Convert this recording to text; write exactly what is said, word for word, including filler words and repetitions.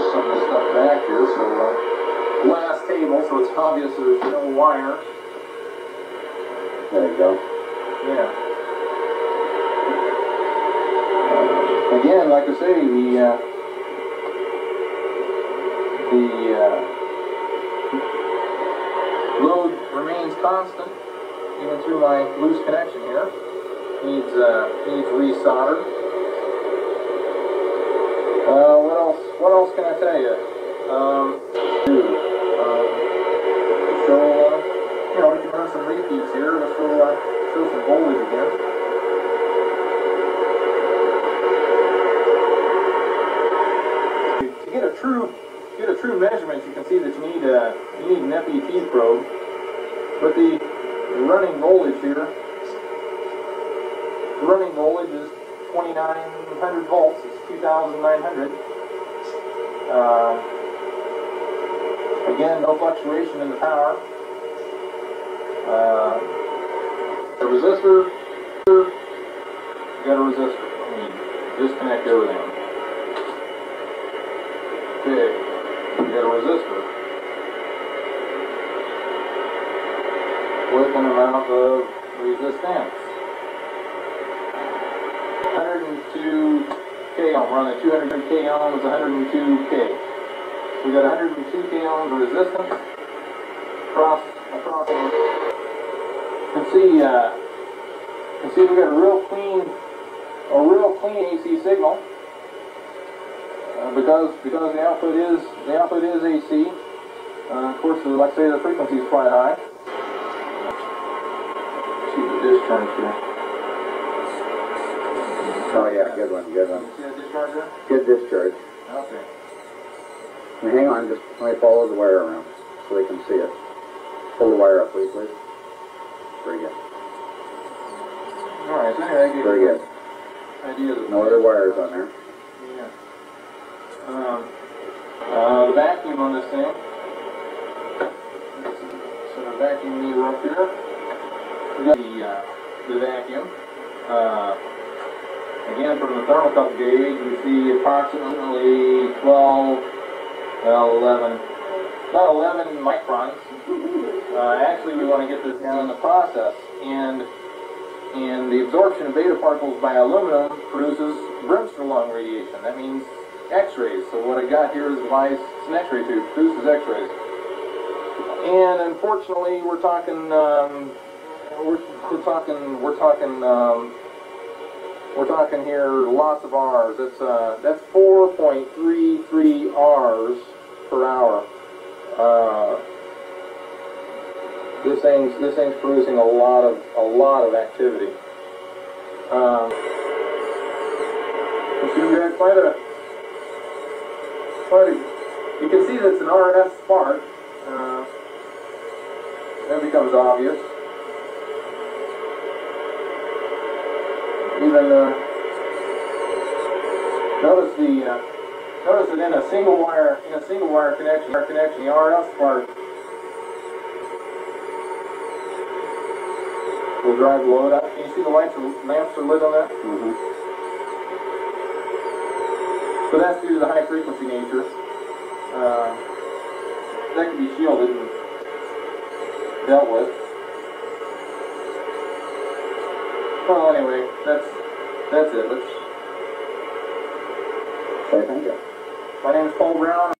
push some of the stuff back here, so uh, glass table, so it's obvious there's no wire. There you go. Yeah. Again, like I say, the uh, the uh, load remains constant even through my loose connection here. Needs uh, needs re-soldered. Uh, what else? What else can I tell you? Um, um, so uh, you know, we can run some repeats here to show uh, show some voltage again. True, get a true measurement. You can see that you need a you need an F E T probe, but the running voltage here, the running voltage is twenty-nine hundred volts. It's two thousand nine hundred. Uh, again, no fluctuation in the power. Uh, the resistor, you got a resistor. I mean, disconnect everything. Okay, we got a resistor with an amount of resistance. one hundred two K ohm. We're on the two hundred K ohm is one hundred two K. So we got one hundred two K ohms of resistance across across. You can see, uh, you can see we got a real clean, a real clean A C signal. Uh, because because the output is the output is A C. Uh, of course, like I say, the frequency is quite high. Let's see the discharge here. Oh yeah, good one, good one. See that discharge there? Good discharge. Okay. Now, hang on, just let me follow the wire around so they can see it. Pull the wire up, please, please. Very good. All right. So anyway, very good. Idea. No other wires on there. Um, uh, the vacuum on this thing. So the vacuum meter up here. We got the, uh, the vacuum. Uh, again, from the thermocouple gauge, we see approximately twelve, well, eleven, about eleven microns. Uh, actually, we want to get this down in the process. And, and the absorption of beta particles by aluminum produces bremsstrahlung radiation. That means X-rays. So what I got here is a device, it's an X-ray tube, produces X-rays. And unfortunately, we're talking, um, we're, we're talking, we're talking, um, we're talking here lots of R's. That's uh, that's four point three three R's per hour. Uh, this thing's this thing's producing a lot of a lot of activity. Um, you quite a You can see that it's an R F spark. Uh, that becomes obvious. Even uh, notice the uh, notice that in a single wire in a single wire connection, wire connection, the R F spark will drive the load up. Can you see the lights, the lamps are lit on that? Mm-hmm. So that's due to the high frequency nature. Uh, that can be shielded and dealt with. Well, anyway, that's that's it. Let's... Okay, thank you. My name is Paul Brown.